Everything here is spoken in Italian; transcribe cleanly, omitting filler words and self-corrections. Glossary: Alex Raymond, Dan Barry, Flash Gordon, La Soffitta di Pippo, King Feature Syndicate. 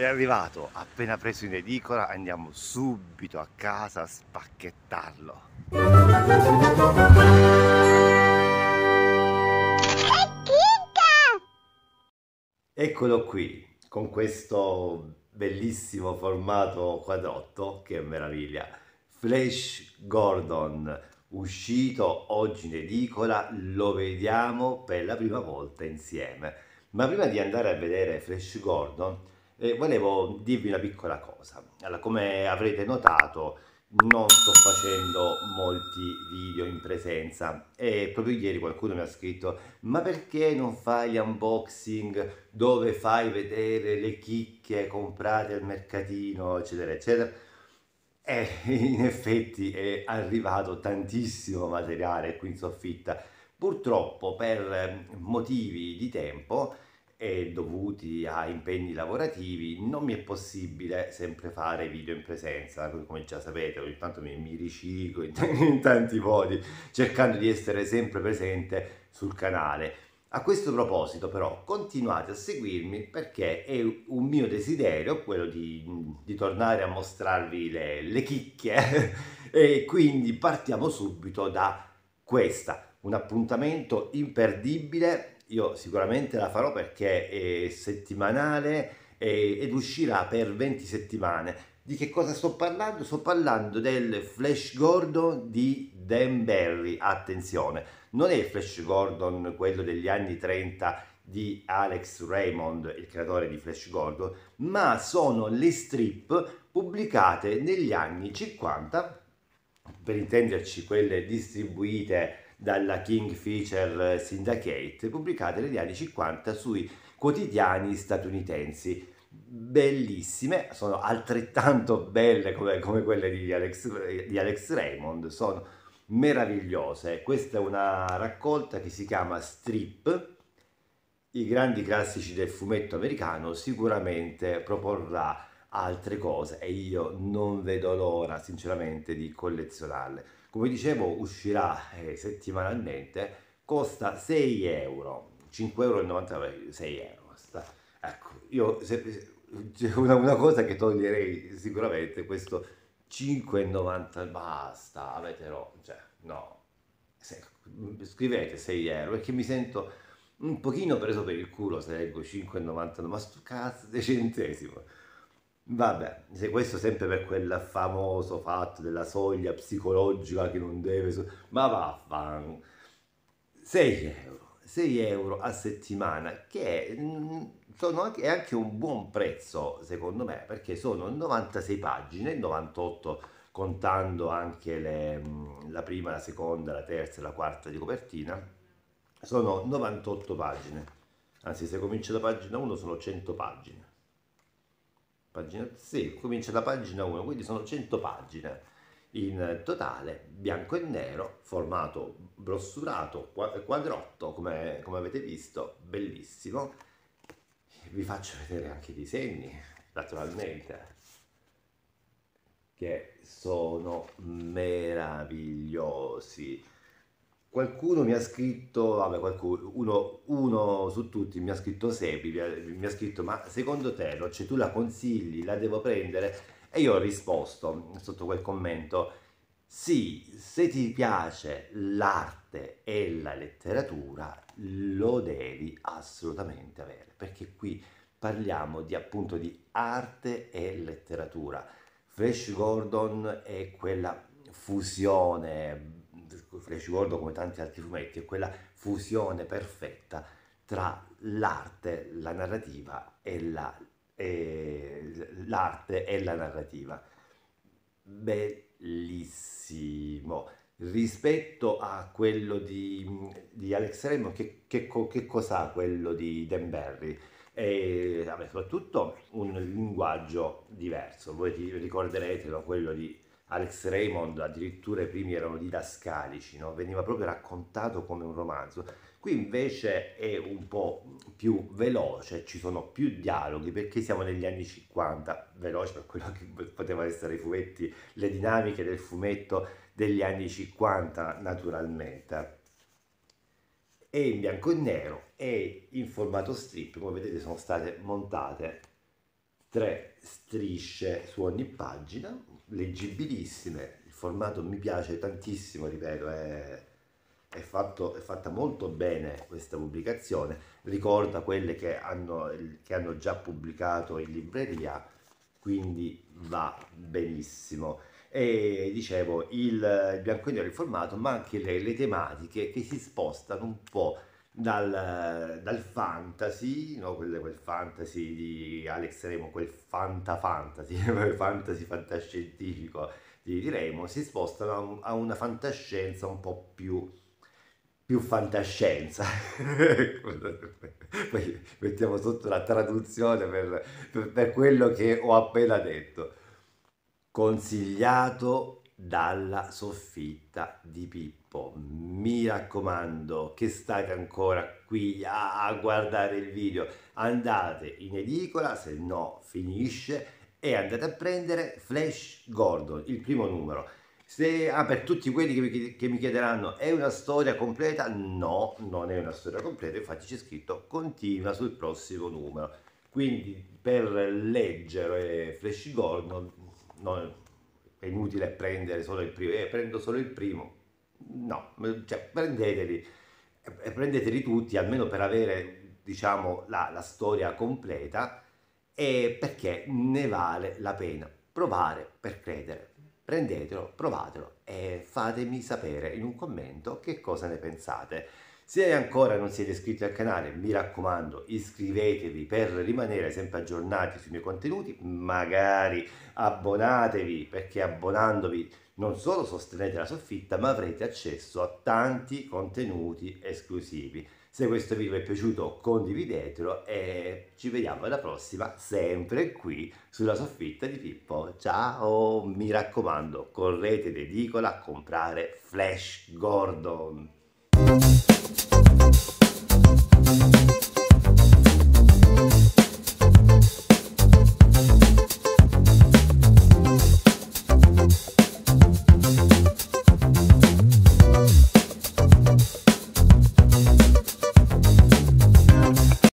È arrivato, appena preso in edicola, andiamo subito a casa a spacchettarlo. Eccolo qui, con questo bellissimo formato quadrotto, che meraviglia, Flash Gordon, uscito oggi in edicola, lo vediamo per la prima volta insieme. Ma prima di andare a vedere Flash Gordon volevo dirvi una piccola cosa. Allora, come avrete notato, non sto facendo molti video in presenza e proprio ieri qualcuno mi ha scritto: ma perché non fai gli unboxing dove fai vedere le chicche comprate al mercatino, eccetera eccetera? E in effetti è arrivato tantissimo materiale qui in soffitta. Purtroppo per motivi di tempo e dovuti a impegni lavorativi non mi è possibile sempre fare video in presenza, come già sapete, ogni tanto mi riciclo in tanti modi, cercando di essere sempre presente sul canale. A questo proposito però continuate a seguirmi, perché è un mio desiderio quello di tornare a mostrarvi le chicche e quindi partiamo subito da questa. Un appuntamento imperdibile, io sicuramente la farò perché è settimanale ed uscirà per 20 settimane. Di che cosa sto parlando? Sto parlando del Flash Gordon di Dan Barry. Attenzione, non è il Flash Gordon quello degli anni 30 di Alex Raymond, il creatore di Flash Gordon, ma sono le strip pubblicate negli anni 50, per intenderci quelle distribuite dalla King Feature Syndicate, pubblicate negli anni 50 sui quotidiani statunitensi. Bellissime, sono altrettanto belle come quelle di Alex Raymond, sono meravigliose. Questa è una raccolta che si chiama Strip, i grandi classici del fumetto americano. Sicuramente proporrà altre cose e io non vedo l'ora sinceramente di collezionarle. Come dicevo, uscirà settimanalmente, costa 6 euro, 5,99 euro, 6 euro. Ecco, io una cosa che toglierei sicuramente, questo 5,90, basta, avete cioè no, scrivete 6 euro, perché mi sento un pochino preso per il culo se leggo 5,90, ma sto cazzo di centesimo. Vabbè, se questo sempre per quel famoso fatto della soglia psicologica che non deve... Ma vaffan... 6 euro a settimana, che è anche un buon prezzo secondo me, perché sono 96 pagine, 98 contando anche la prima, la seconda, la terza e la quarta di copertina. Sono 98 pagine, anzi se comincia da pagina 1 sono 100 pagine. Sì, comincia da pagina 1, quindi sono 100 pagine in totale, bianco e nero, formato brossurato, quadrotto, come avete visto, bellissimo. Vi faccio vedere anche i disegni, naturalmente, che sono meravigliosi. Qualcuno mi ha scritto, vabbè, uno su tutti mi ha scritto Sebi, mi ha scritto: ma secondo te, cioè, tu la consigli, la devo prendere? E io ho risposto sotto quel commento: sì, se ti piace l'arte e la letteratura lo devi assolutamente avere, perché qui parliamo di, appunto, di arte e letteratura. Flash Gordon è quella fusione, Flash Gordon come tanti altri fumetti, è quella fusione perfetta tra l'arte, la narrativa e la narrativa. Bellissimo. Rispetto a quello di Alex Raymond, che cos'ha quello di Dan Barry? E vabbè, soprattutto un linguaggio diverso. Voi ricorderete, no? Quello di Alex Raymond addirittura i primi erano didascalici, no? Veniva proprio raccontato come un romanzo. Qui invece è un po' più veloce, ci sono più dialoghi, perché siamo negli anni 50, veloce per quello che potevano essere i fumetti, le dinamiche del fumetto degli anni 50 naturalmente. È in bianco e nero e in formato strip, come vedete sono state montate 3 strisce su ogni pagina, leggibilissime, il formato mi piace tantissimo, ripeto, è fatta molto bene questa pubblicazione, ricorda quelle che hanno già pubblicato in libreria, quindi va benissimo. E dicevo, il bianco e nero, il formato, ma anche le tematiche che si spostano un po' dal fantasy, no? quel fantasy di Alex Raymond, quel fantasy, quel fantasy fantascientifico di Raymond, si spostano a una fantascienza un po' più fantascienza. Poi mettiamo sotto la traduzione per quello che ho appena detto. Consigliato dalla Soffitta di Pippo, mi raccomando, che state ancora qui a guardare il video, andate in edicola, se no finisce, e andate a prendere Flash Gordon, il primo numero. Per tutti quelli che mi chiederanno, è una storia completa? No, non è una storia completa, infatti c'è scritto continua sul prossimo numero, quindi per leggere Flash Gordon no, è inutile prendere solo il primo, prendo solo il primo, no, cioè prendeteli tutti, almeno per avere, diciamo, la storia completa, e perché ne vale la pena provare per credere. Prendetelo, provatelo e fatemi sapere in un commento che cosa ne pensate. Se ancora non siete iscritti al canale, mi raccomando, iscrivetevi per rimanere sempre aggiornati sui miei contenuti, magari abbonatevi, perché abbonandovi non solo sostenete la Soffitta, ma avrete accesso a tanti contenuti esclusivi. Se questo video vi è piaciuto, condividetelo e ci vediamo alla prossima, sempre qui sulla Soffitta di Pippo. Ciao, mi raccomando, correte in edicola a comprare Flash Gordon. We'll be right back.